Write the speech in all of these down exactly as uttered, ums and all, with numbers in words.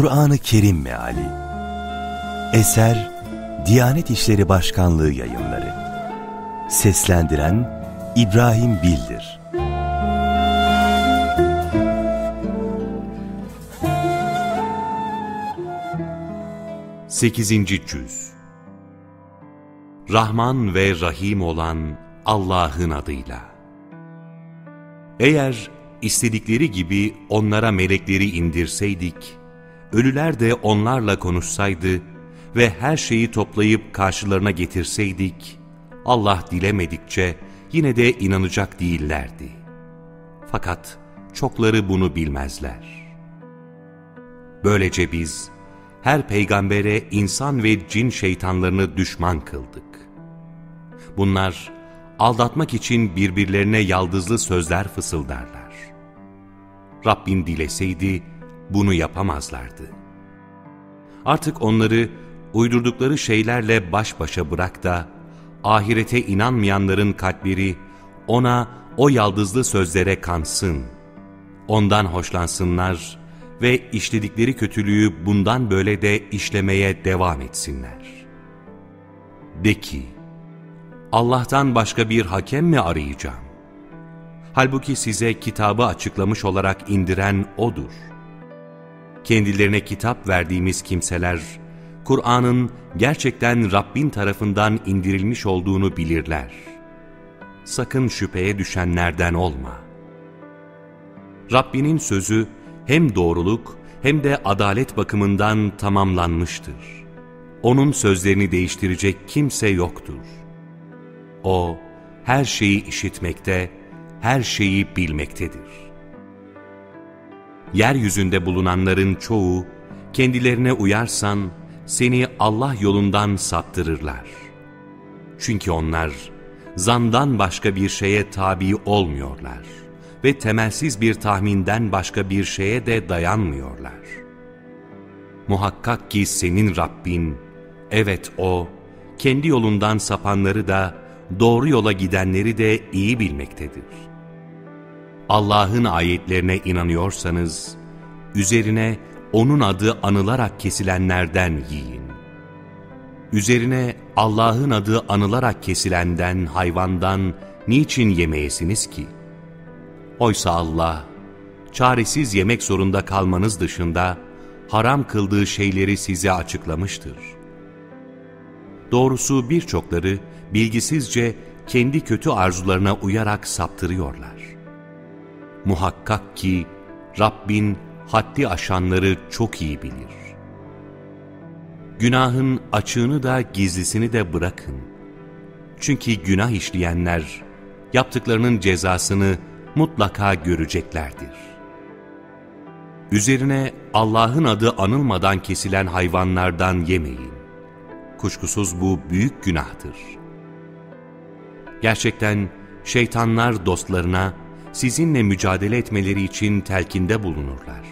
Kur'an-ı Kerim Meali. Eser Diyanet İşleri Başkanlığı Yayınları. Seslendiren İbrahim Bildir. sekizinci Cüz. Rahman ve Rahim olan Allah'ın adıyla. Eğer istedikleri gibi onlara melekleri indirseydik, ölüler de onlarla konuşsaydı ve her şeyi toplayıp karşılarına getirseydik, Allah dilemedikçe yine de inanacak değillerdi. Fakat çokları bunu bilmezler. Böylece biz her peygambere insan ve cin şeytanlarını düşman kıldık. Bunlar aldatmak için birbirlerine yaldızlı sözler fısıldarlar. Rabbin dileseydi bunu yapamazlardı. Artık onları uydurdukları şeylerle baş başa bırak da ahirete inanmayanların kalpleri ona, o yaldızlı sözlere kansın, ondan hoşlansınlar ve işledikleri kötülüğü bundan böyle de işlemeye devam etsinler. De ki, Allah'tan başka bir hakem mi arayacağım? Halbuki size kitabı açıklamış olarak indiren O'dur. Kendilerine kitap verdiğimiz kimseler, Kur'an'ın gerçekten Rabbin tarafından indirilmiş olduğunu bilirler. Sakın şüpheye düşenlerden olma. Rabbinin sözü hem doğruluk hem de adalet bakımından tamamlanmıştır. Onun sözlerini değiştirecek kimse yoktur. O, her şeyi işitmekte, her şeyi bilmektedir. Yeryüzünde bulunanların çoğu, kendilerine uyarsan, seni Allah yolundan saptırırlar. Çünkü onlar, zandan başka bir şeye tabi olmuyorlar ve temelsiz bir tahminden başka bir şeye de dayanmıyorlar. Muhakkak ki senin Rabbin, evet O, kendi yolundan sapanları da, doğru yola gidenleri de iyi bilmektedir. Allah'ın ayetlerine inanıyorsanız, üzerine O'nun adı anılarak kesilenlerden yiyin. Üzerine Allah'ın adı anılarak kesilenden, hayvandan niçin yemeyesiniz ki? Oysa Allah, çaresiz yemek zorunda kalmanız dışında haram kıldığı şeyleri size açıklamıştır. Doğrusu birçokları bilgisizce kendi kötü arzularına uyarak saptırıyorlar. Muhakkak ki Rabbin haddi aşanları çok iyi bilir. Günahın açığını da gizlisini de bırakın. Çünkü günah işleyenler yaptıklarının cezasını mutlaka göreceklerdir. Üzerine Allah'ın adı anılmadan kesilen hayvanlardan yemeyin. Kuşkusuz bu büyük günahtır. Gerçekten şeytanlar dostlarına sizinle mücadele etmeleri için telkinde bulunurlar.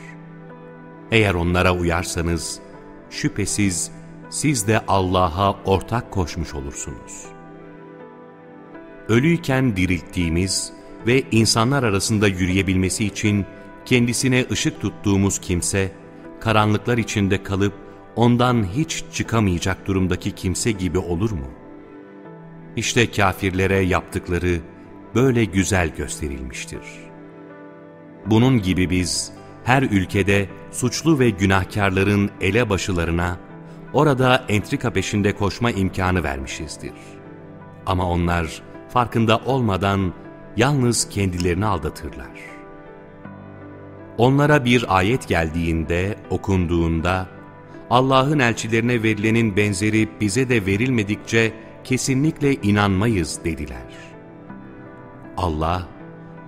Eğer onlara uyarsanız, şüphesiz siz de Allah'a ortak koşmuş olursunuz. Ölüyken dirilttiğimiz ve insanlar arasında yürüyebilmesi için kendisine ışık tuttuğumuz kimse, karanlıklar içinde kalıp ondan hiç çıkamayacak durumdaki kimse gibi olur mu? İşte kafirlere yaptıkları böyle güzel gösterilmiştir. Bunun gibi biz her ülkede suçlu ve günahkarların elebaşılarına orada entrika peşinde koşma imkanı vermişizdir. Ama onlar farkında olmadan yalnız kendilerini aldatırlar. Onlara bir ayet geldiğinde, okunduğunda, Allah'ın elçilerine verilenin benzeri bize de verilmedikçe kesinlikle inanmayız dediler. Allah,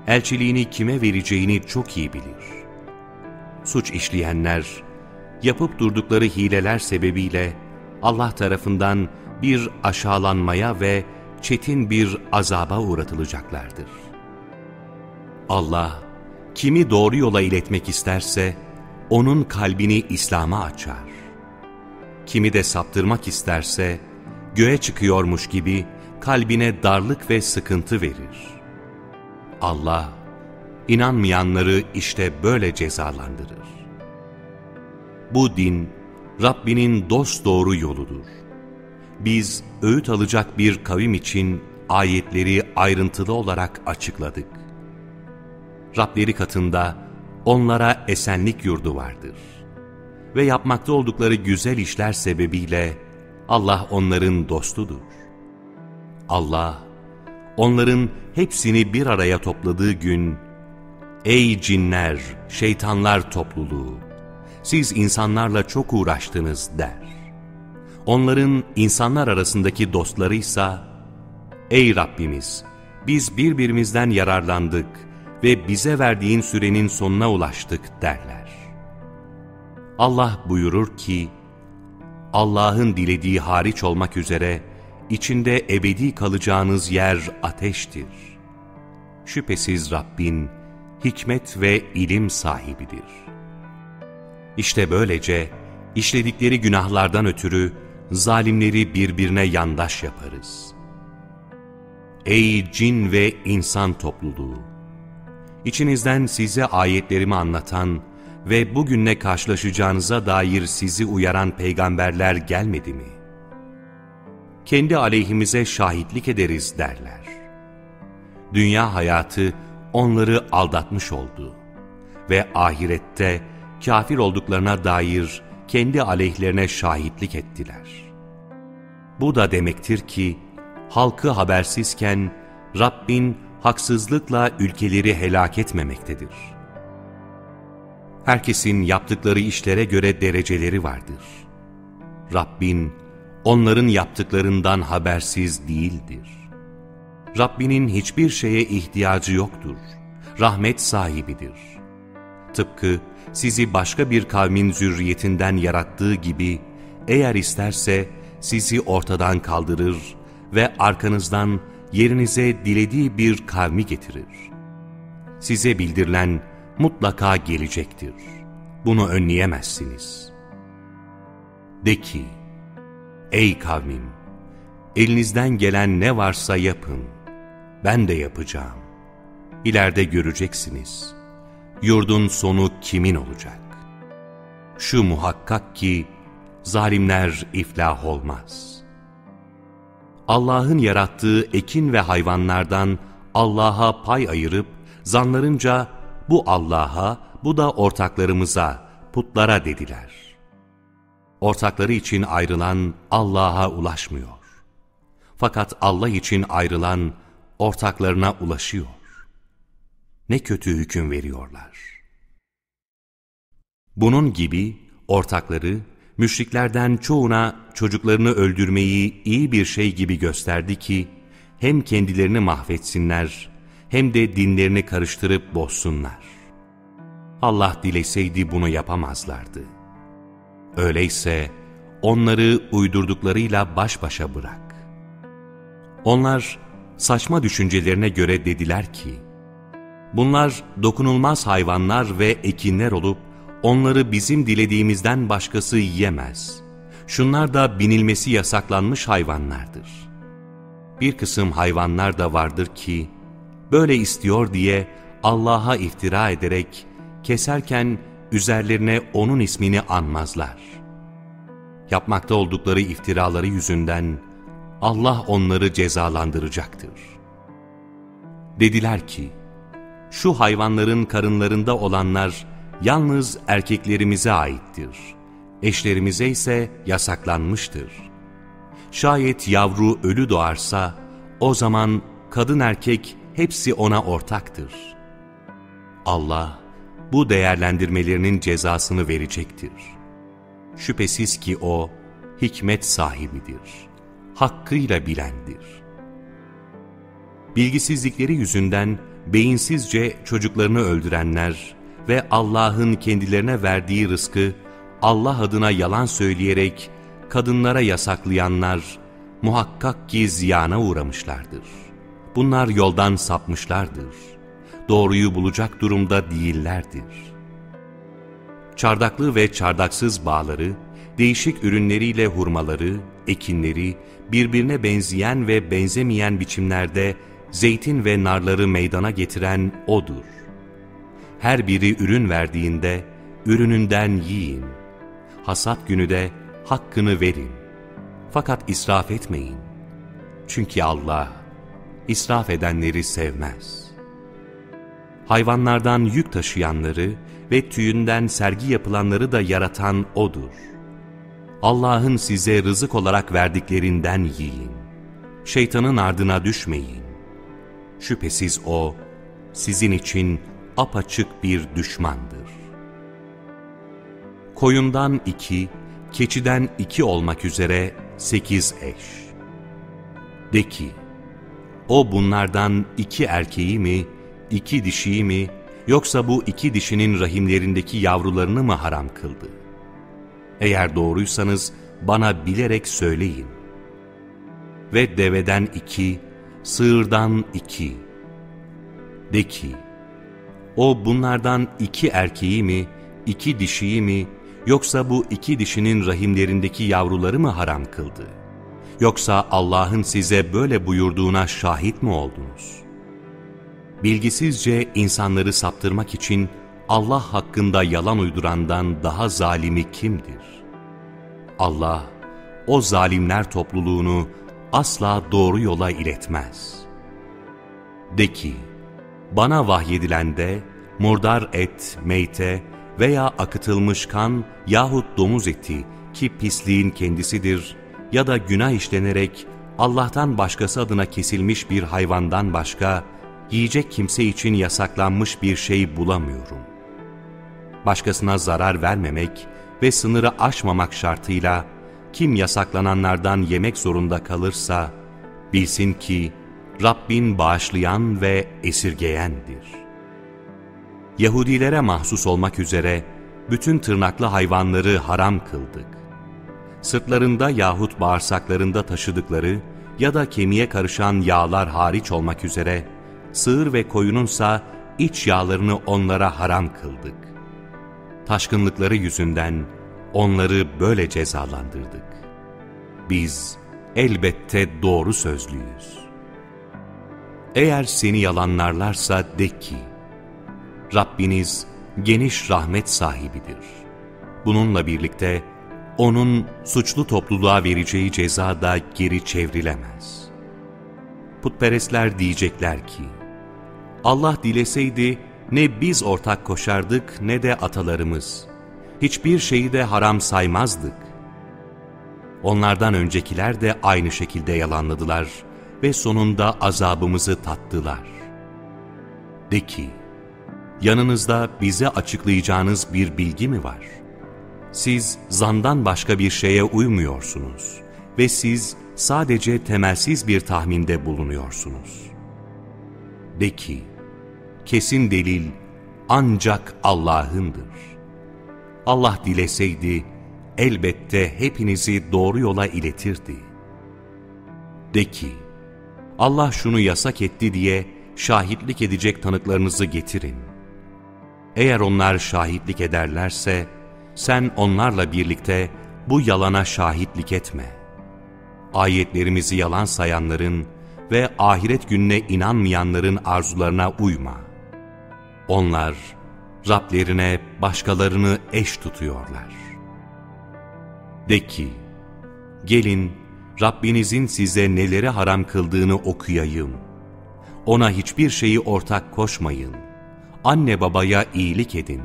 elçiliğini kime vereceğini çok iyi bilir. Suç işleyenler, yapıp durdukları hileler sebebiyle Allah tarafından bir aşağılanmaya ve çetin bir azaba uğratılacaklardır. Allah, kimi doğru yola iletmek isterse, onun kalbini İslam'a açar. Kimi de saptırmak isterse, göğe çıkıyormuş gibi kalbine darlık ve sıkıntı verir. Allah, inanmayanları işte böyle cezalandırır. Bu din Rabbinin dosdoğru yoludur. Biz öğüt alacak bir kavim için ayetleri ayrıntılı olarak açıkladık. Rableri katında onlara esenlik yurdu vardır. Ve yapmakta oldukları güzel işler sebebiyle Allah onların dostudur. Allah, onların hepsini bir araya topladığı gün, ''Ey cinler, şeytanlar topluluğu, siz insanlarla çok uğraştınız.'' der. Onların insanlar arasındaki dostlarıysa, ''Ey Rabbimiz, biz birbirimizden yararlandık ve bize verdiğin sürenin sonuna ulaştık.'' derler. Allah buyurur ki, ''Allah'ın dilediği hariç olmak üzere, İçinde ebedi kalacağınız yer ateştir. Şüphesiz Rabbin hikmet ve ilim sahibidir. İşte böylece işledikleri günahlardan ötürü zalimleri birbirine yandaş yaparız. Ey cin ve insan topluluğu! İçinizden size ayetlerimi anlatan ve bugünle karşılaşacağınıza dair sizi uyaran peygamberler gelmedi mi? Kendi aleyhimize şahitlik ederiz derler. Dünya hayatı onları aldatmış oldu ve ahirette kafir olduklarına dair kendi aleyhlerine şahitlik ettiler. Bu da demektir ki halkı habersizken Rabbin haksızlıkla ülkeleri helak etmemektedir. Herkesin yaptıkları işlere göre dereceleri vardır. Rabbin onların yaptıklarından habersiz değildir. Rabbinin hiçbir şeye ihtiyacı yoktur. Rahmet sahibidir. Tıpkı sizi başka bir kavmin zürriyetinden yarattığı gibi, eğer isterse sizi ortadan kaldırır ve arkanızdan yerinize dilediği bir kavmi getirir. Size bildirilen mutlaka gelecektir. Bunu önleyemezsiniz. De ki, ''Ey kavmim, elinizden gelen ne varsa yapın, ben de yapacağım. İleride göreceksiniz, yurdun sonu kimin olacak? Şu muhakkak ki, zalimler iflah olmaz.'' Allah'ın yarattığı ekin ve hayvanlardan Allah'a pay ayırıp, zanlarınca bu Allah'a, bu da ortaklarımıza, putlara dediler. Ortakları için ayrılan Allah'a ulaşmıyor. Fakat Allah için ayrılan ortaklarına ulaşıyor. Ne kötü hüküm veriyorlar. Bunun gibi ortakları, müşriklerden çoğuna çocuklarını öldürmeyi iyi bir şey gibi gösterdi ki, hem kendilerini mahvetsinler, hem de dinlerini karıştırıp bozsunlar. Allah dileseydi bunu yapamazlardı. Öyleyse onları uydurduklarıyla baş başa bırak. Onlar saçma düşüncelerine göre dediler ki, bunlar dokunulmaz hayvanlar ve ekinler olup onları bizim dilediğimizden başkası yiyemez. Şunlar da binilmesi yasaklanmış hayvanlardır. Bir kısım hayvanlar da vardır ki, böyle istiyor diye Allah'a iftira ederek keserken, üzerlerine O'nun ismini anmazlar. Yapmakta oldukları iftiraları yüzünden Allah onları cezalandıracaktır. Dediler ki, şu hayvanların karınlarında olanlar yalnız erkeklerimize aittir. Eşlerimize ise yasaklanmıştır. Şayet yavru ölü doğarsa, o zaman kadın erkek hepsi ona ortaktır. Allah, bu değerlendirmelerinin cezasını verecektir. Şüphesiz ki O, hikmet sahibidir, hakkıyla bilendir. Bilgisizlikleri yüzünden beyinsizce çocuklarını öldürenler ve Allah'ın kendilerine verdiği rızkı Allah adına yalan söyleyerek kadınlara yasaklayanlar muhakkak ki ziyana uğramışlardır. Bunlar yoldan sapmışlardır. Doğruyu bulacak durumda değillerdir. Çardaklı ve çardaksız bağları, değişik ürünleriyle hurmaları, ekinleri, birbirine benzeyen ve benzemeyen biçimlerde zeytin ve narları meydana getiren O'dur. Her biri ürün verdiğinde, ürününden yiyin. hasat günü de hakkını verin. Fakat israf etmeyin. Çünkü Allah israf edenleri sevmez. Hayvanlardan yük taşıyanları ve tüyünden sergi yapılanları da yaratan O'dur. Allah'ın size rızık olarak verdiklerinden yiyin. Şeytanın ardına düşmeyin. Şüphesiz O, sizin için apaçık bir düşmandır. Koyundan iki, keçiden iki olmak üzere sekiz eş. De ki, o bunlardan iki erkeği mi, iki dişiyi mi, yoksa bu iki dişinin rahimlerindeki yavrularını mı haram kıldı? Eğer doğruysanız bana bilerek söyleyin. Ve deveden iki, sığırdan iki. De ki, o bunlardan iki erkeği mi, iki dişiyi mi, yoksa bu iki dişinin rahimlerindeki yavruları mı haram kıldı? Yoksa Allah'ın size böyle buyurduğuna şahit mi oldunuz? Bilgisizce insanları saptırmak için Allah hakkında yalan uydurandan daha zalimi kimdir? Allah, o zalimler topluluğunu asla doğru yola iletmez. De ki, bana vahyedilende murdar et, meyte veya akıtılmış kan yahut domuz eti ki pisliğin kendisidir ya da günah işlenerek Allah'tan başkası adına kesilmiş bir hayvandan başka yiyecek kimse için yasaklanmış bir şey bulamıyorum. Başkasına zarar vermemek ve sınırı aşmamak şartıyla kim yasaklananlardan yemek zorunda kalırsa bilsin ki Rabbin bağışlayan ve esirgeyendir. Yahudilere mahsus olmak üzere bütün tırnaklı hayvanları haram kıldık. Sırtlarında yahut bağırsaklarında taşıdıkları ya da kemiğe karışan yağlar hariç olmak üzere sığır ve koyununsa iç yağlarını onlara haram kıldık. Taşkınlıkları yüzünden onları böyle cezalandırdık. Biz elbette doğru sözlüyüz. Eğer seni yalanlarlarsa de ki, Rabbiniz geniş rahmet sahibidir. Bununla birlikte O'nun suçlu topluluğa vereceği ceza da geri çevrilemez. Putperestler diyecekler ki, Allah dileseydi ne biz ortak koşardık ne de atalarımız. Hiçbir şeyi de haram saymazdık. Onlardan öncekiler de aynı şekilde yalanladılar ve sonunda azabımızı tattılar. De ki, yanınızda bize açıklayacağınız bir bilgi mi var? Siz zandan başka bir şeye uymuyorsunuz ve siz sadece temelsiz bir tahminde bulunuyorsunuz. De ki, kesin delil ancak Allah'ındır. Allah dileseydi elbette hepinizi doğru yola iletirdi. De ki, Allah şunu yasak etti diye şahitlik edecek tanıklarınızı getirin. Eğer onlar şahitlik ederlerse, sen onlarla birlikte bu yalana şahitlik etme. Ayetlerimizi yalan sayanların ve ahiret gününe inanmayanların arzularına uyma. Onlar, Rablerine başkalarını eş tutuyorlar. De ki, gelin, Rabbinizin size neleri haram kıldığını okuyayım. Ona hiçbir şeyi ortak koşmayın. Anne babaya iyilik edin.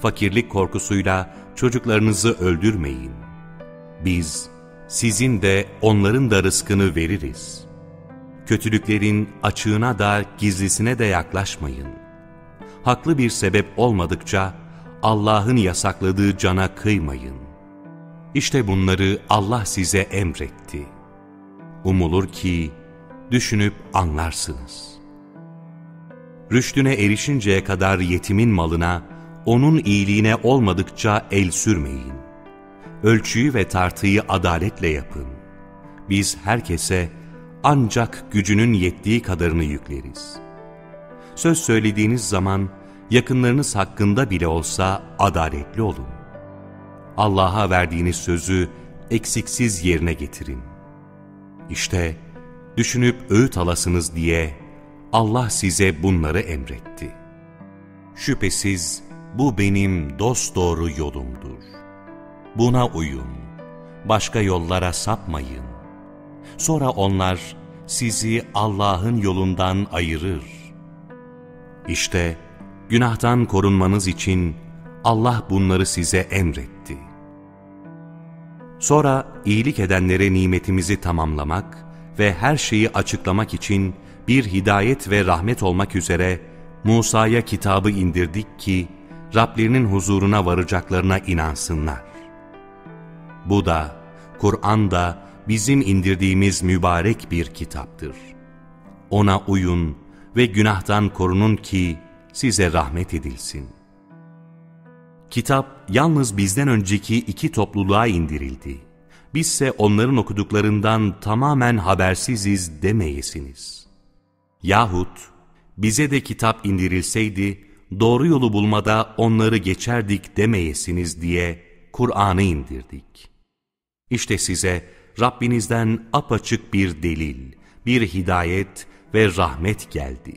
Fakirlik korkusuyla çocuklarınızı öldürmeyin. Biz, sizin de onların da rızkını veririz. Kötülüklerin açığına da gizlisine de yaklaşmayın. Haklı bir sebep olmadıkça Allah'ın yasakladığı cana kıymayın. İşte bunları Allah size emretti. Umulur ki düşünüp anlarsınız. Rüştüne erişinceye kadar yetimin malına, onun iyiliğine olmadıkça el sürmeyin. Ölçüyü ve tartıyı adaletle yapın. Biz herkese ancak gücünün yettiği kadarını yükleriz. Söz söylediğiniz zaman yakınlarınız hakkında bile olsa adaletli olun. Allah'a verdiğiniz sözü eksiksiz yerine getirin. İşte düşünüp öğüt alasınız diye Allah size bunları emretti. Şüphesiz bu benim dosdoğru yolumdur. Buna uyun, başka yollara sapmayın. Sonra onlar sizi Allah'ın yolundan ayırır. İşte günahtan korunmanız için Allah bunları size emretti. Sonra iyilik edenlere nimetimizi tamamlamak ve her şeyi açıklamak için bir hidayet ve rahmet olmak üzere Musa'ya kitabı indirdik ki Rablerinin huzuruna varacaklarına inansınlar. Bu da, Kur'an da bizim indirdiğimiz mübarek bir kitaptır. Ona uyun ve günahtan korunun ki size rahmet edilsin. Kitap yalnız bizden önceki iki topluluğa indirildi. Bizse onların okuduklarından tamamen habersiziz demeyesiniz. Yahut bize de kitap indirilseydi doğru yolu bulmada onları geçerdik demeyesiniz diye Kur'an'ı indirdik. İşte size Rabbinizden apaçık bir delil, bir hidayet ve rahmet geldi.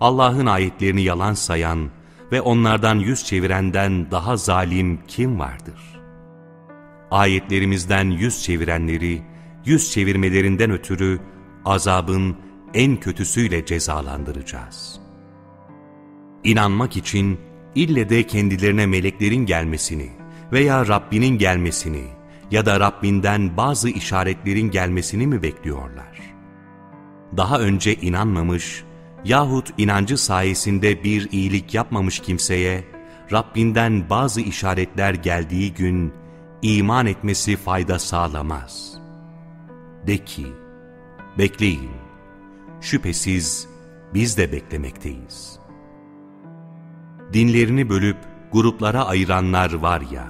Allah'ın ayetlerini yalan sayan ve onlardan yüz çevirenden daha zalim kim vardır? Ayetlerimizden yüz çevirenleri, yüz çevirmelerinden ötürü azabın en kötüsüyle cezalandıracağız. İnanmak için ille de kendilerine meleklerin gelmesini veya Rabbinin gelmesini ya da Rabbinden bazı işaretlerin gelmesini mi bekliyorlar? Daha önce inanmamış yahut inancı sayesinde bir iyilik yapmamış kimseye Rabbinden bazı işaretler geldiği gün iman etmesi fayda sağlamaz. De ki, bekleyin, şüphesiz biz de beklemekteyiz. Dinlerini bölüp gruplara ayıranlar var ya,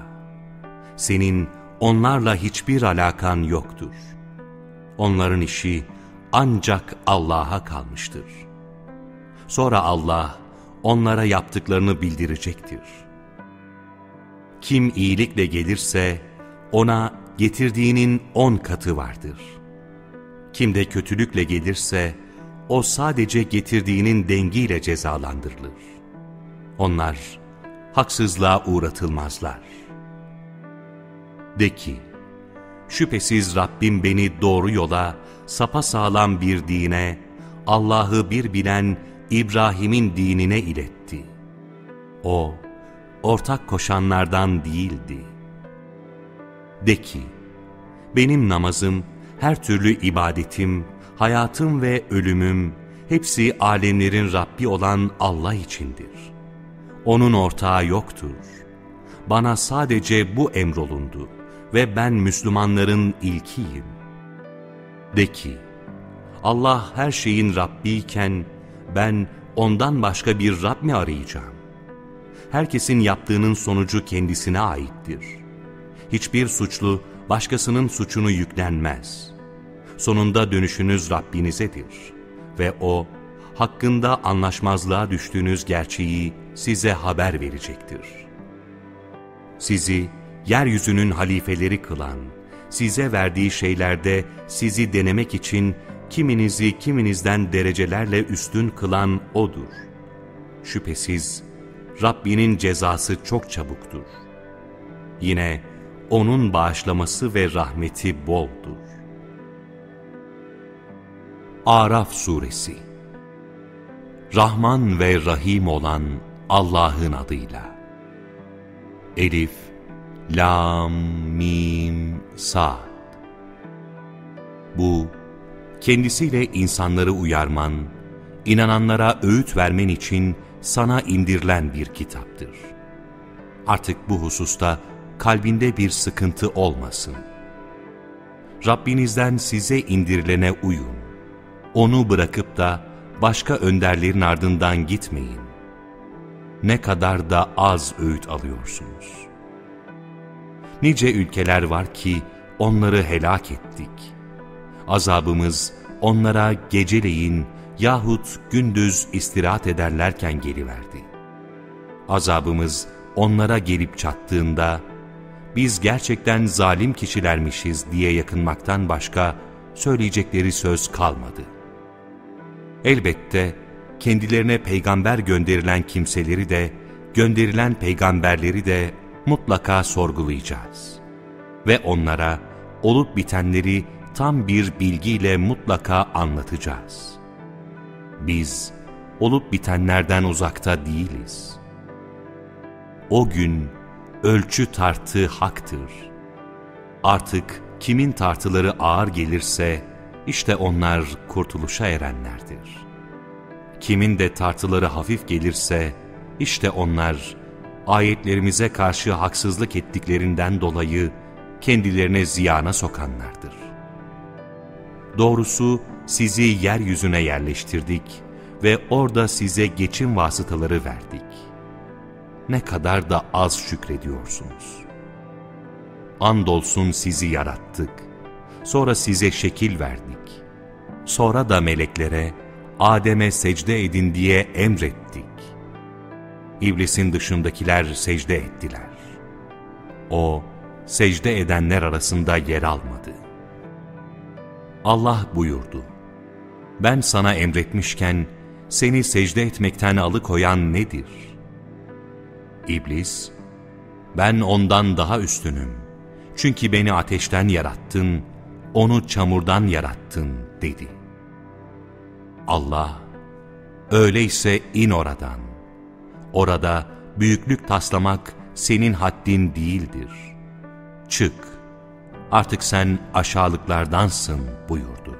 senin onlarla hiçbir alakan yoktur. Onların işi ancak Allah'a kalmıştır. Sonra Allah onlara yaptıklarını bildirecektir. Kim iyilikle gelirse ona getirdiğinin on katı vardır. Kim de kötülükle gelirse o sadece getirdiğinin dengiyle cezalandırılır. Onlar haksızlığa uğratılmazlar. De ki, şüphesiz Rabbim beni doğru yola, sapasağlam bir dine, Allah'ı bir bilen İbrahim'in dinine iletti. O, ortak koşanlardan değildi. De ki, benim namazım, her türlü ibadetim, hayatım ve ölümüm, hepsi alemlerin Rabbi olan Allah içindir. Onun ortağı yoktur. Bana sadece bu emrolundu ve ben Müslümanların ilkiyim. De ki, Allah her şeyin Rabbiyken ben ondan başka bir Rab mi arayacağım? Herkesin yaptığının sonucu kendisine aittir. Hiçbir suçlu başkasının suçunu yüklenmez. Sonunda dönüşünüz Rabbinizedir ve O, hakkında anlaşmazlığa düştüğünüz gerçeği size haber verecektir. Sizi yeryüzünün halifeleri kılan, size verdiği şeylerde sizi denemek için kiminizi kiminizden derecelerle üstün kılan O'dur. Şüphesiz Rabbinin cezası çok çabuktur. Yine O'nun bağışlaması ve rahmeti boldur. Araf Suresi. Rahman ve Rahim olan Allah'ın adıyla. Elif, Lam, Mim, Sad. Bu, kendisiyle insanları uyarman, inananlara öğüt vermen için sana indirilen bir kitaptır. Artık bu hususta kalbinde bir sıkıntı olmasın. Rabbinizden size indirilene uyun. Onu bırakıp da başka önderlerin ardından gitmeyin. Ne kadar da az öğüt alıyorsunuz. Nice ülkeler var ki onları helak ettik. Azabımız onlara geceleyin yahut gündüz istirahat ederlerken geliverdi. Azabımız onlara gelip çattığında, biz gerçekten zalim kişilermişiz diye yakınmaktan başka söyleyecekleri söz kalmadı. Elbette kendilerine peygamber gönderilen kimseleri de, gönderilen peygamberleri de mutlaka sorgulayacağız. Ve onlara olup bitenleri tam bir bilgiyle mutlaka anlatacağız. Biz olup bitenlerden uzakta değiliz. O gün ölçü tartı haktır. Artık kimin tartıları ağır gelirse işte onlar kurtuluşa erenlerdir. Kimin de tartıları hafif gelirse işte onlar ayetlerimize karşı haksızlık ettiklerinden dolayı kendilerine ziyana sokanlardır. Doğrusu sizi yeryüzüne yerleştirdik ve orada size geçim vasıtaları verdik. Ne kadar da az şükrediyorsunuz. Andolsun sizi yarattık, sonra size şekil verdik, sonra da meleklere Adem'e secde edin diye emrettik. İblisin dışındakiler secde ettiler. O, secde edenler arasında yer almadı. Allah buyurdu: Ben sana emretmişken seni secde etmekten alıkoyan nedir? İblis, ben ondan daha üstünüm. Çünkü beni ateşten yarattın, onu çamurdan yarattın dedi. Allah, öyleyse in oradan. Orada büyüklük taslamak senin haddin değildir. Çık, artık sen aşağılıklardansın buyurdu.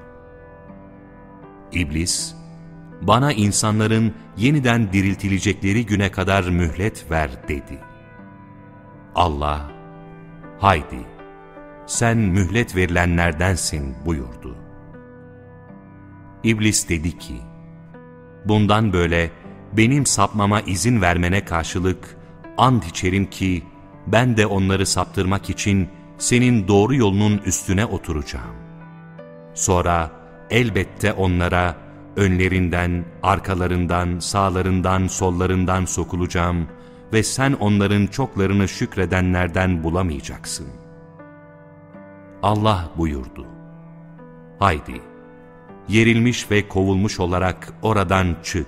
İblis, bana insanların yeniden diriltilecekleri güne kadar mühlet ver dedi. Allah, haydi, sen mühlet verilenlerdensin buyurdu. İblis dedi ki, bundan böyle benim sapmama izin vermene karşılık ant içerim ki ben de onları saptırmak için senin doğru yolunun üstüne oturacağım. Sonra elbette onlara önlerinden, arkalarından, sağlarından, sollarından sokulacağım ve sen onların çoklarını şükredenlerden bulamayacaksın. Allah buyurdu: Haydi, yerilmiş ve kovulmuş olarak oradan çık.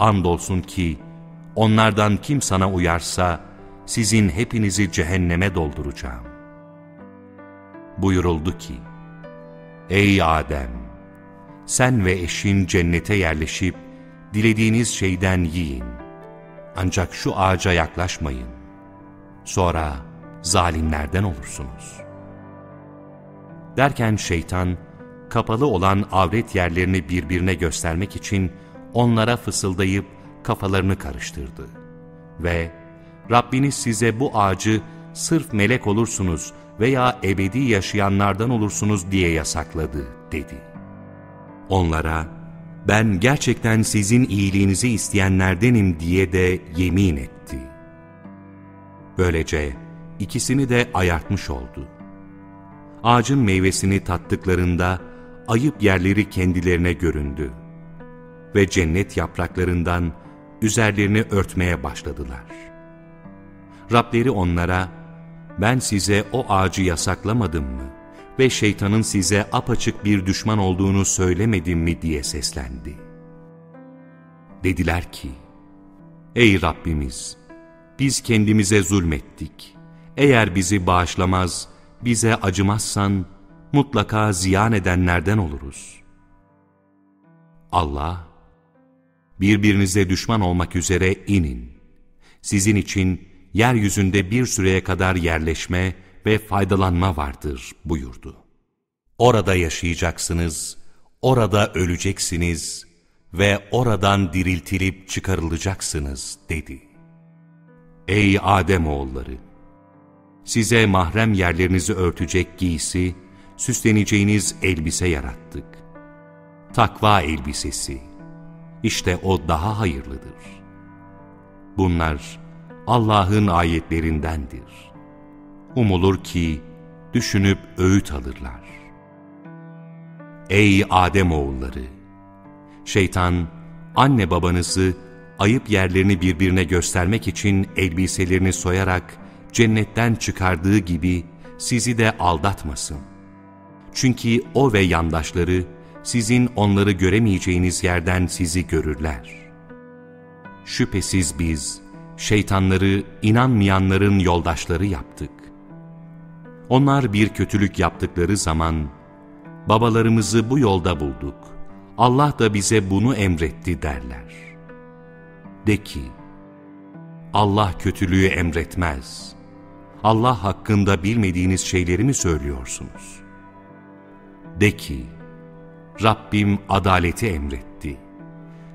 Andolsun ki onlardan kim sana uyarsa sizin hepinizi cehenneme dolduracağım. Buyuruldu ki: Ey Adem, sen ve eşin cennete yerleşip dilediğiniz şeyden yiyin. Ancak şu ağaca yaklaşmayın. Sonra zalimlerden olursunuz. Derken şeytan, kapalı olan avret yerlerini birbirine göstermek için onlara fısıldayıp kafalarını karıştırdı. Ve Rabbiniz size bu ağacı sırf melek olursunuz veya ebedi yaşayanlardan olursunuz diye yasakladı dedi. Onlara ben gerçekten sizin iyiliğinizi isteyenlerdenim diye de yemin etti. Böylece ikisini de ayartmış oldu. Ağacın meyvesini tattıklarında ayıp yerleri kendilerine göründü ve cennet yapraklarından üzerlerini örtmeye başladılar. Rableri onlara, ben size o ağacı yasaklamadım mı ve şeytanın size apaçık bir düşman olduğunu söylemedim mi diye seslendi. Dediler ki, ey Rabbimiz, biz kendimize zulmettik. Eğer bizi bağışlamaz, bize acımazsan mutlaka ziyan edenlerden oluruz. Allah, birbirinize düşman olmak üzere inin. Sizin için yeryüzünde bir süreye kadar yerleşme ve faydalanma vardır buyurdu. Orada yaşayacaksınız, orada öleceksiniz ve oradan diriltilip çıkarılacaksınız dedi. Ey Ademoğulları! Size mahrem yerlerinizi örtecek giysi, süsleneceğiniz elbise yarattık. Takva elbisesi. İşte o daha hayırlıdır. Bunlar Allah'ın ayetlerindendir. Umulur ki düşünüp öğüt alırlar. Ey Ademoğulları! Şeytan, anne babanızı ayıp yerlerini birbirine göstermek için elbiselerini soyarak cennetten çıkardığı gibi sizi de aldatmasın. Çünkü o ve yandaşları sizin onları göremeyeceğiniz yerden sizi görürler. Şüphesiz biz şeytanları inanmayanların yoldaşları yaptık. Onlar bir kötülük yaptıkları zaman, babalarımızı bu yolda bulduk, Allah da bize bunu emretti derler. De ki, Allah kötülüğü emretmez. Allah hakkında bilmediğiniz şeyleri mi söylüyorsunuz? De ki, Rabbim adaleti emretti.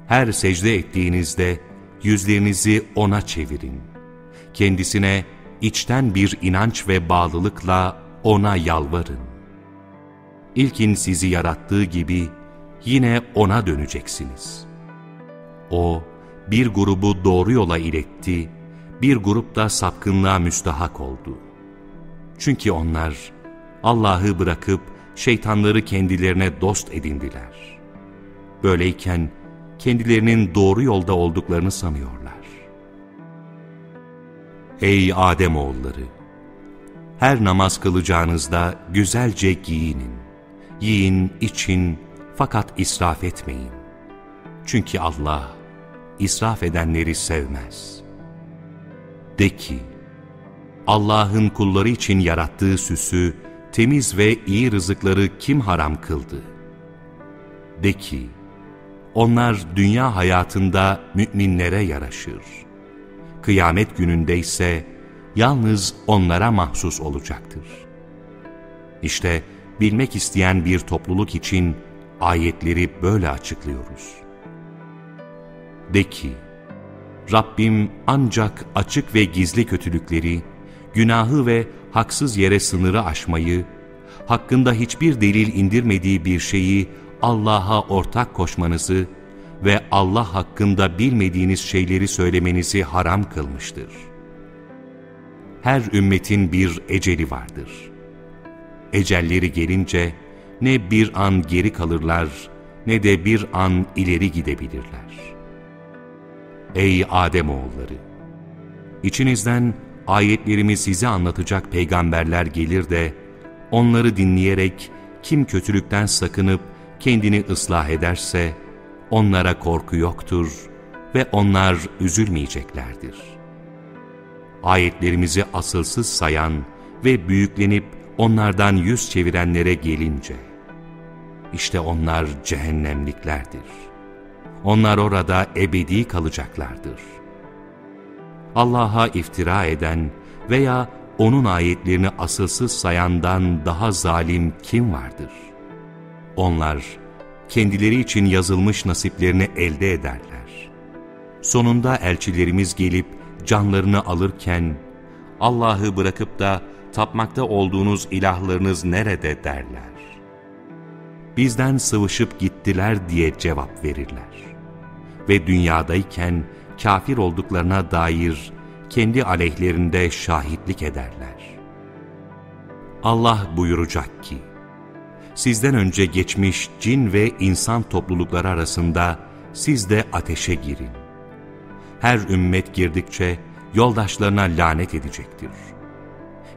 Her secde ettiğinizde yüzlerinizi O'na çevirin. Kendisine içten bir inanç ve bağlılıkla O'na yalvarın. İlkin sizi yarattığı gibi yine O'na döneceksiniz. O, bir grubu doğru yola iletti, bir grup da sapkınlığa müstahak oldu. Çünkü onlar Allah'ı bırakıp şeytanları kendilerine dost edindiler. Böyleyken kendilerinin doğru yolda olduklarını sanıyorlar. Ey Ademoğulları! Her namaz kılacağınızda güzelce giyinin, yiyin, için, fakat israf etmeyin. Çünkü Allah israf edenleri sevmez. De ki, Allah'ın kulları için yarattığı süsü, temiz ve iyi rızıkları kim haram kıldı? De ki, onlar dünya hayatında müminlere yaraşır. Kıyamet gününde ise yalnız onlara mahsus olacaktır. İşte bilmek isteyen bir topluluk için ayetleri böyle açıklıyoruz. De ki, Rabbim ancak açık ve gizli kötülükleri, günahı ve haksız yere sınırı aşmayı, hakkında hiçbir delil indirmediği bir şeyi Allah'a ortak koşmanızı ve Allah hakkında bilmediğiniz şeyleri söylemenizi haram kılmıştır. Her ümmetin bir eceli vardır. Ecelleri gelince ne bir an geri kalırlar ne de bir an ileri gidebilirler. Ey Ademoğulları! İçinizden ayetlerimi size anlatacak peygamberler gelir de, onları dinleyerek kim kötülükten sakınıp kendini ıslah ederse, onlara korku yoktur ve onlar üzülmeyeceklerdir. Ayetlerimizi asılsız sayan ve büyüklenip onlardan yüz çevirenlere gelince, işte onlar cehennemliklerdir. Onlar orada ebedi kalacaklardır. Allah'a iftira eden veya O'nun ayetlerini asılsız sayandan daha zalim kim vardır? Onlar kendileri için yazılmış nasiplerini elde ederler. Sonunda elçilerimiz gelip canlarını alırken, Allah'ı bırakıp da tapmakta olduğunuz ilahlarınız nerede derler. Bizden sıvışıp gittiler diye cevap verirler. Ve dünyadayken kafir olduklarına dair kendi aleyhlerinde şahitlik ederler. Allah buyuracak ki, sizden önce geçmiş cin ve insan toplulukları arasında siz de ateşe girin. Her ümmet girdikçe yoldaşlarına lanet edecektir.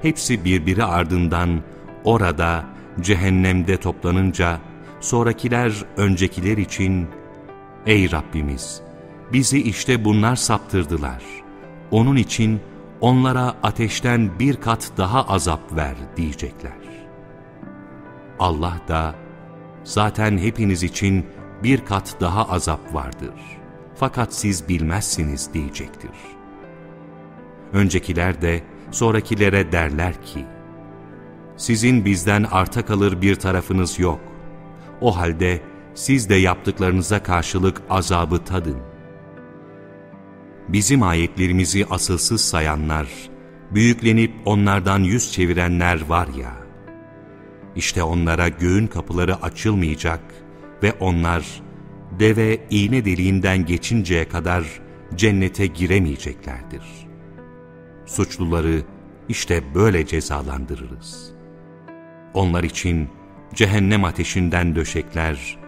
Hepsi birbiri ardından orada cehennemde toplanınca sonrakiler öncekiler için, ey Rabbimiz! Bizi işte bunlar saptırdılar. Onun için onlara ateşten bir kat daha azap ver diyecekler. Allah da, zaten hepiniz için bir kat daha azap vardır. Fakat siz bilmezsiniz diyecektir. Öncekiler de sonrakilere derler ki, sizin bizden arta kalır bir tarafınız yok. O halde siz de yaptıklarınıza karşılık azabı tadın. Bizim ayetlerimizi asılsız sayanlar, büyüklenip onlardan yüz çevirenler var ya, işte onlara göğün kapıları açılmayacak ve onlar deve iğne deliğinden geçinceye kadar cennete giremeyeceklerdir. Suçluları işte böyle cezalandırırız. Onlar için cehennem ateşinden döşekler,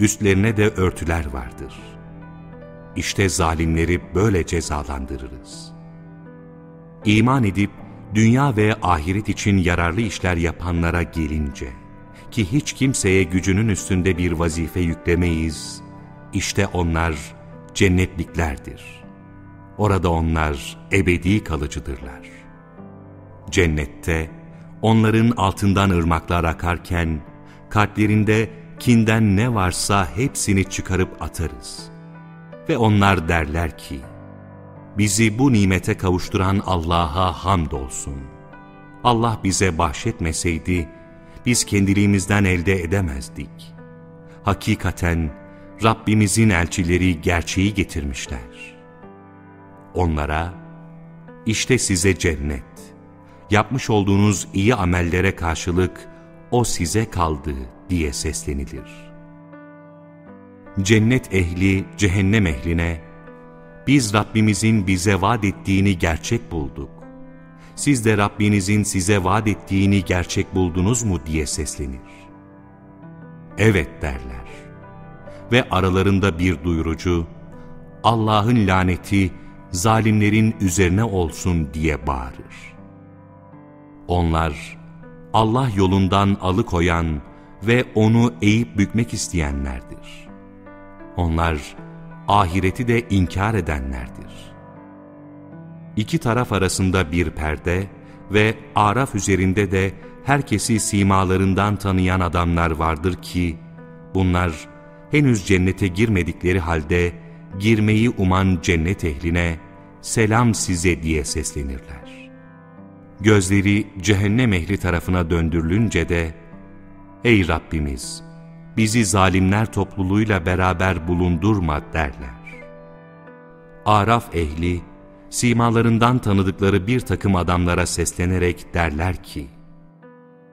üstlerine de örtüler vardır. İşte zalimleri böyle cezalandırırız. İman edip dünya ve ahiret için yararlı işler yapanlara gelince, ki hiç kimseye gücünün üstünde bir vazife yüklemeyiz, işte onlar cennetliklerdir. Orada onlar ebedi kalıcıdırlar. Cennette onların altından ırmaklar akarken, kalplerinde kinden ne varsa hepsini çıkarıp atarız. Ve onlar derler ki, bizi bu nimete kavuşturan Allah'a hamdolsun. Allah bize bahşetmeseydi, biz kendiliğimizden elde edemezdik. Hakikaten Rabbimizin elçileri gerçeği getirmişler. Onlara, işte size cennet, yapmış olduğunuz iyi amellere karşılık o size kaldı diye seslenilir. Cennet ehli cehennem ehline, biz Rabbimizin bize vaat ettiğini gerçek bulduk. Siz de Rabbinizin size vaat ettiğini gerçek buldunuz mu diye seslenir. Evet derler. Ve aralarında bir duyurucu, Allah'ın laneti zalimlerin üzerine olsun diye bağırır. Onlar, Allah yolundan alıkoyan ve onu eğip bükmek isteyenlerdir. Onlar, ahireti de inkar edenlerdir. İki taraf arasında bir perde ve Araf üzerinde de herkesi simalarından tanıyan adamlar vardır ki, bunlar henüz cennete girmedikleri halde girmeyi uman cennet ehline selam size diye seslenirler. Gözleri cehennem ehli tarafına döndürülünce de, ey Rabbimiz! Bizi zalimler topluluğuyla beraber bulundurma derler. Araf ehli, simalarından tanıdıkları bir takım adamlara seslenerek derler ki,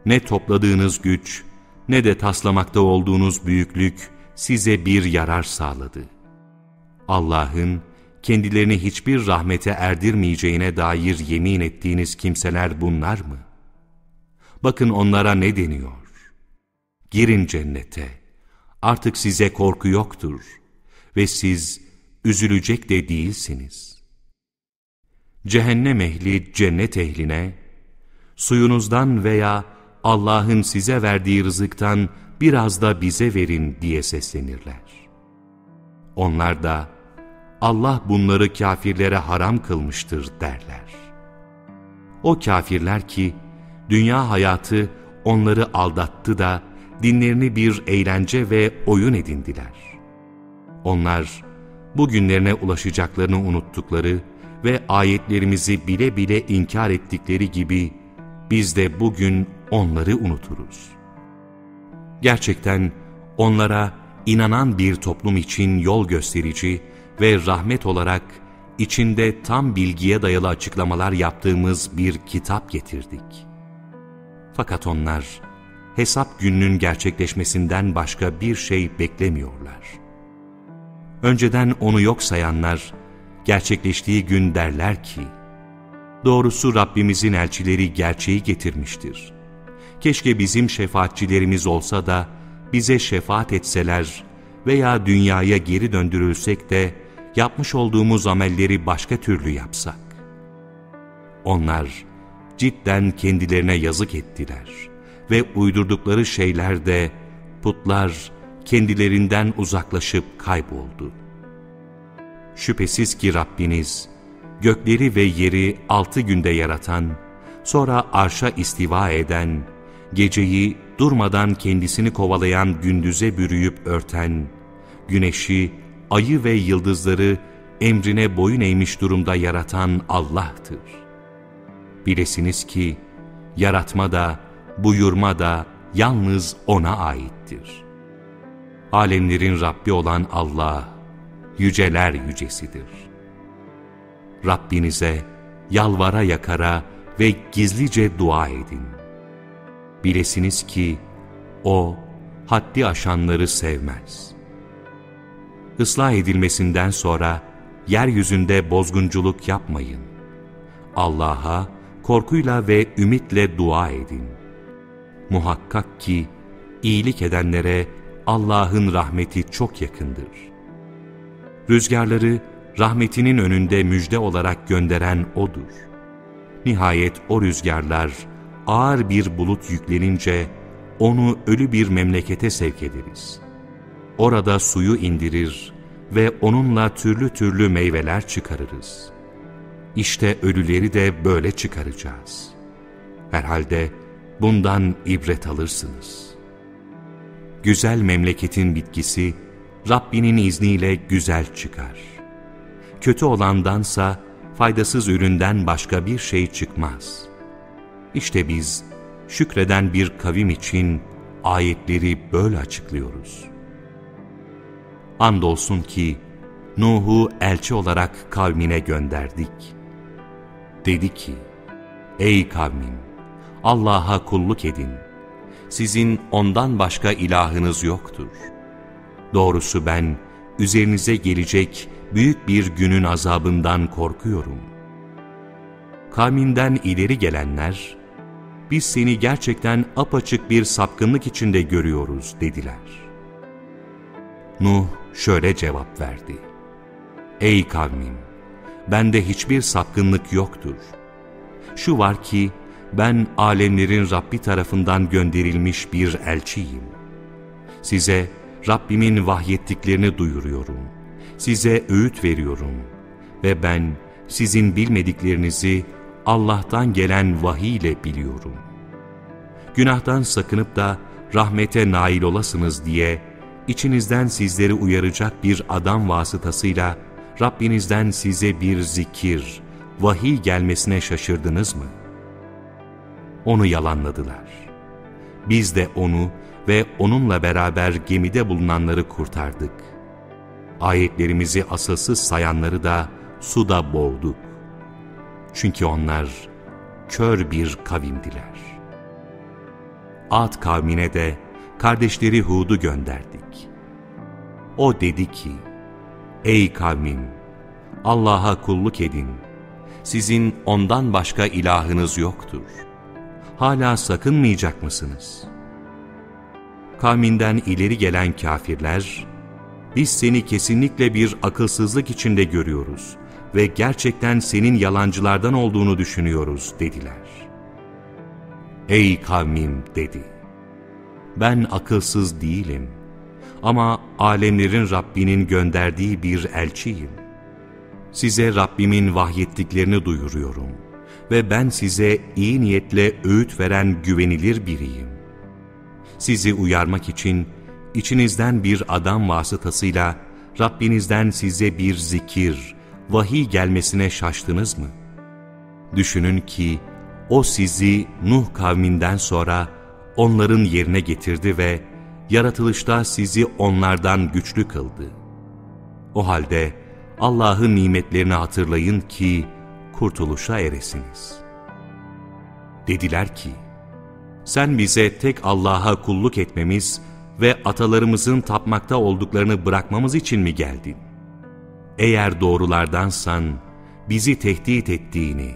ne topladığınız güç, ne de taslamakta olduğunuz büyüklük size bir yarar sağladı. Allah'ın kendilerini hiçbir rahmete erdirmeyeceğine dair yemin ettiğiniz kimseler bunlar mı? Bakın onlara ne deniyor? Girin cennete, artık size korku yoktur ve siz üzülecek de değilsiniz. Cehennem ehli cennet ehline, suyunuzdan veya Allah'ın size verdiği rızıktan biraz da bize verin diye seslenirler. Onlar da, Allah bunları kafirlere haram kılmıştır derler. O kafirler ki, dünya hayatı onları aldattı da, dinlerini bir eğlence ve oyun edindiler. Onlar, bugünlerine ulaşacaklarını unuttukları ve ayetlerimizi bile bile inkar ettikleri gibi, biz de bugün onları unuturuz. Gerçekten onlara inanan bir toplum için yol gösterici ve rahmet olarak, içinde tam bilgiye dayalı açıklamalar yaptığımız bir kitap getirdik. Fakat onlar, hesap gününün gerçekleşmesinden başka bir şey beklemiyorlar. Önceden onu yok sayanlar, gerçekleştiği gün derler ki, doğrusu Rabbimizin elçileri gerçeği getirmiştir. Keşke bizim şefaatçilerimiz olsa da bize şefaat etseler veya dünyaya geri döndürülsek de yapmış olduğumuz amelleri başka türlü yapsak. Onlar cidden kendilerine yazık ettiler. Ve uydurdukları şeyler de, putlar kendilerinden uzaklaşıp kayboldu. Şüphesiz ki Rabbiniz, gökleri ve yeri altı günde yaratan, sonra arşa istiva eden, geceyi durmadan kendisini kovalayan gündüze bürüyüp örten, güneşi, ayı ve yıldızları emrine boyun eğmiş durumda yaratan Allah'tır. Bilesiniz ki, yaratma da, buyurma da yalnız O'na aittir. Alemlerin Rabbi olan Allah, yüceler yücesidir. Rabbinize yalvara yakara ve gizlice dua edin. Bilesiniz ki O, haddi aşanları sevmez. Islah edilmesinden sonra yeryüzünde bozgunculuk yapmayın. Allah'a korkuyla ve ümitle dua edin. Muhakkak ki iyilik edenlere Allah'ın rahmeti çok yakındır. Rüzgarları rahmetinin önünde müjde olarak gönderen O'dur. Nihayet o rüzgarlar ağır bir bulut yüklenince onu ölü bir memlekete sevk ederiz. Orada suyu indirir ve onunla türlü türlü meyveler çıkarırız. İşte ölüleri de böyle çıkaracağız. Herhalde bundan ibret alırsınız. Güzel memleketin bitkisi Rabbinin izniyle güzel çıkar. Kötü olandansa faydasız üründen başka bir şey çıkmaz. İşte biz şükreden bir kavim için ayetleri böyle açıklıyoruz. Andolsun ki Nuh'u elçi olarak kavmine gönderdik. Dedi ki, ey kavmim, Allah'a kulluk edin. Sizin ondan başka ilahınız yoktur. Doğrusu ben üzerinize gelecek büyük bir günün azabından korkuyorum. Kavminden ileri gelenler, biz seni gerçekten apaçık bir sapkınlık içinde görüyoruz dediler. Nuh şöyle cevap verdi. Ey kavmim, bende hiçbir sapkınlık yoktur. Şu var ki, ben alemlerin Rabbi tarafından gönderilmiş bir elçiyim. Size Rabbimin vahyettiklerini duyuruyorum. Size öğüt veriyorum. Ve ben sizin bilmediklerinizi Allah'tan gelen vahiy ile biliyorum. Günahtan sakınıp da rahmete nail olasınız diye içinizden sizleri uyaracak bir adam vasıtasıyla Rabbinizden size bir zikir, vahiy gelmesine şaşırdınız mı? Onu yalanladılar. Biz de onu ve onunla beraber gemide bulunanları kurtardık. Ayetlerimizi asılsız sayanları da suda boğduk. Çünkü onlar kör bir kavimdiler. Ad kavmine de kardeşleri Hud'u gönderdik. O dedi ki, ey kavmim, Allah'a kulluk edin. Sizin ondan başka ilahınız yoktur. Hala sakınmayacak mısınız? Kavminden ileri gelen kafirler, biz seni kesinlikle bir akılsızlık içinde görüyoruz ve gerçekten senin yalancılardan olduğunu düşünüyoruz dediler. Ey kavmim dedi, ben akılsız değilim ama alemlerin Rabbinin gönderdiği bir elçiyim. Size Rabbimin vahyettiklerini duyuruyorum ve ben size iyi niyetle öğüt veren güvenilir biriyim. Sizi uyarmak için içinizden bir adam vasıtasıyla Rabbinizden size bir zikir, vahiy gelmesine şaştınız mı? Düşünün ki o sizi Nuh kavminden sonra onların yerine getirdi ve yaratılışta sizi onlardan güçlü kıldı. O halde Allah'ın nimetlerini hatırlayın ki kurtuluşa eresiniz. Dediler ki, sen bize tek Allah'a kulluk etmemiz ve atalarımızın tapmakta olduklarını bırakmamız için mi geldin? Eğer doğrulardansan bizi tehdit ettiğini,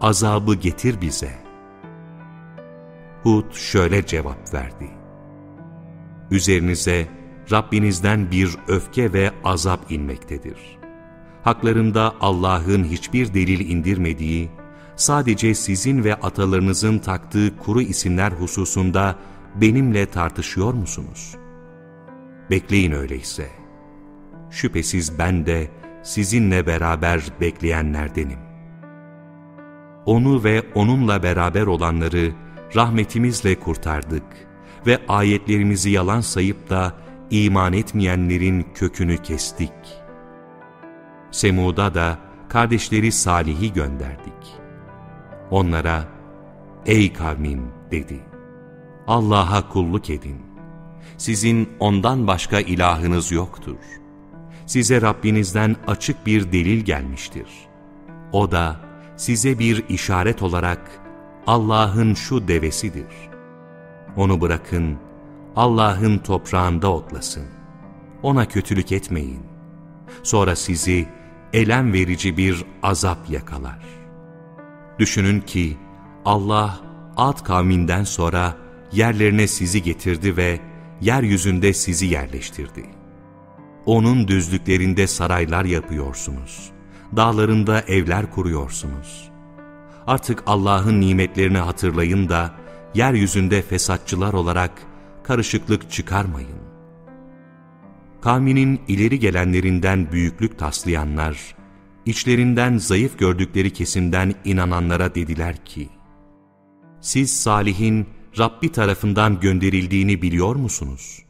azabı getir bize. Hud şöyle cevap verdi. Üzerinize Rabbinizden bir öfke ve azap inmektedir. Haklarında Allah'ın hiçbir delil indirmediği, sadece sizin ve atalarınızın taktığı kuru isimler hususunda benimle tartışıyor musunuz? Bekleyin öyleyse. Şüphesiz ben de sizinle beraber bekleyenlerdenim. Onu ve onunla beraber olanları rahmetimizle kurtardık ve ayetlerimizi yalan sayıp da iman etmeyenlerin kökünü kestik. Semud'a da kardeşleri Salih'i gönderdik. Onlara, ey kavmim dedi, Allah'a kulluk edin. Sizin ondan başka ilahınız yoktur. Size Rabbinizden açık bir delil gelmiştir. O da size bir işaret olarak Allah'ın şu devesidir. Onu bırakın, Allah'ın toprağında otlasın. Ona kötülük etmeyin. Sonra sizi elem verici bir azap yakalar. Düşünün ki Allah Ad kavminden sonra yerlerine sizi getirdi ve yeryüzünde sizi yerleştirdi. Onun düzlüklerinde saraylar yapıyorsunuz. Dağlarında evler kuruyorsunuz. Artık Allah'ın nimetlerini hatırlayın da yeryüzünde fesatçılar olarak karışıklık çıkarmayın. Kavminin ileri gelenlerinden büyüklük taslayanlar, içlerinden zayıf gördükleri kesimden inananlara dediler ki, siz Salih'in Rabbi tarafından gönderildiğini biliyor musunuz?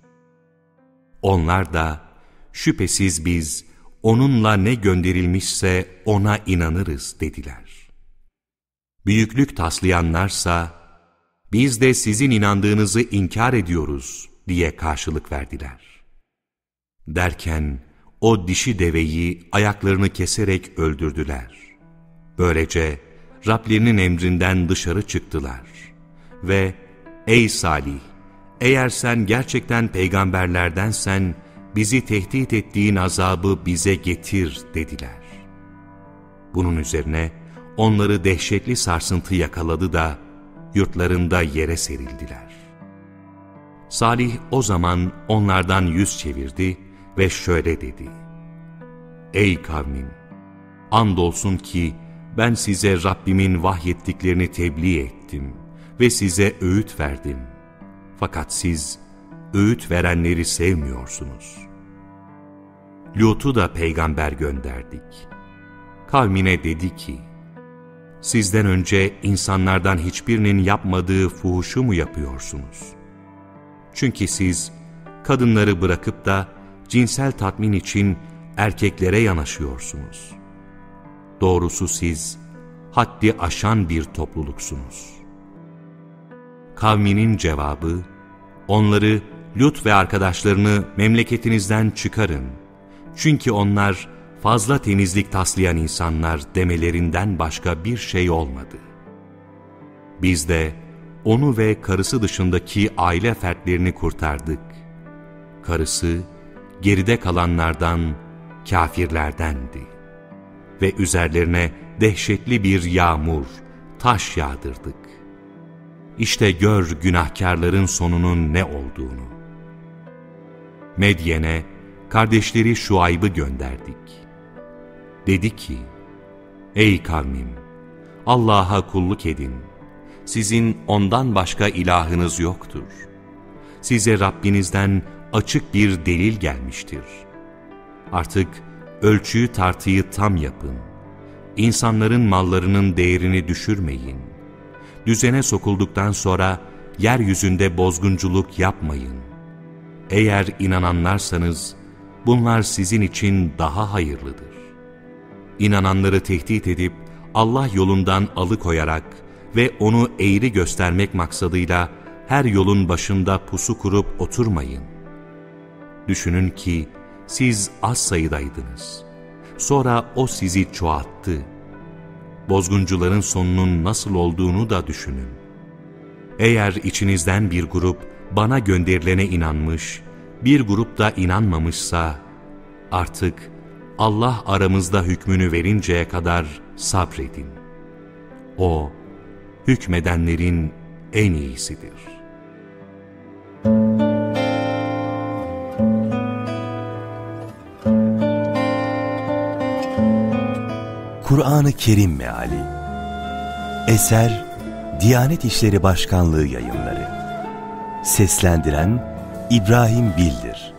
Onlar da, şüphesiz biz onunla ne gönderilmişse ona inanırız dediler. Büyüklük taslayanlarsa, biz de sizin inandığınızı inkar ediyoruz diye karşılık verdiler. Derken o dişi deveyi ayaklarını keserek öldürdüler. Böylece Rablerinin emrinden dışarı çıktılar ve ey Salih, eğer sen gerçekten peygamberlerdensen bizi tehdit ettiğin azabı bize getir dediler. Bunun üzerine onları dehşetli sarsıntı yakaladı da yurtlarında yere serildiler. Salih o zaman onlardan yüz çevirdi ve şöyle dedi: ey kavmim, andolsun ki ben size Rabbimin vahyettiklerini tebliğ ettim ve size öğüt verdim. Fakat siz öğüt verenleri sevmiyorsunuz. Lut'u da peygamber gönderdik. Kavmine dedi ki, sizden önce insanlardan hiçbirinin yapmadığı fuhuşu mu yapıyorsunuz? Çünkü siz kadınları bırakıp da cinsel tatmin için erkeklere yanaşıyorsunuz. Doğrusu siz haddi aşan bir topluluksunuz. Kavminin cevabı, onları, Lut ve arkadaşlarını memleketinizden çıkarın, çünkü onlar fazla temizlik taslayan insanlar demelerinden başka bir şey olmadı. Biz de onu ve karısı dışındaki aile fertlerini kurtardık. Karısı geride kalanlardan, kafirlerdendi ve üzerlerine dehşetli bir yağmur, taş yağdırdık. İşte gör günahkarların sonunun ne olduğunu. Medyen'e kardeşleri Şuayb'ı gönderdik. Dedi ki, ey kavmim, Allah'a kulluk edin. Sizin ondan başka ilahınız yoktur. Size Rabbinizden açık bir delil gelmiştir. Artık ölçüyü tartıyı tam yapın. İnsanların mallarının değerini düşürmeyin. Düzene sokulduktan sonra yeryüzünde bozgunculuk yapmayın. Eğer inananlarsanız bunlar sizin için daha hayırlıdır. İnananları tehdit edip Allah yolundan alıkoyarak ve onu eğri göstermek maksadıyla her yolun başında pusu kurup oturmayın. Düşünün ki siz az sayıdaydınız. Sonra o sizi çoğalttı. Bozguncuların sonunun nasıl olduğunu da düşünün. Eğer içinizden bir grup bana gönderilene inanmış, bir grup da inanmamışsa, artık Allah aramızda hükmünü verinceye kadar sabredin. O, hükmedenlerin en iyisidir. Kur'an-ı Kerim Meali. Eser Diyanet İşleri Başkanlığı Yayınları. Seslendiren İbrahim Bildir.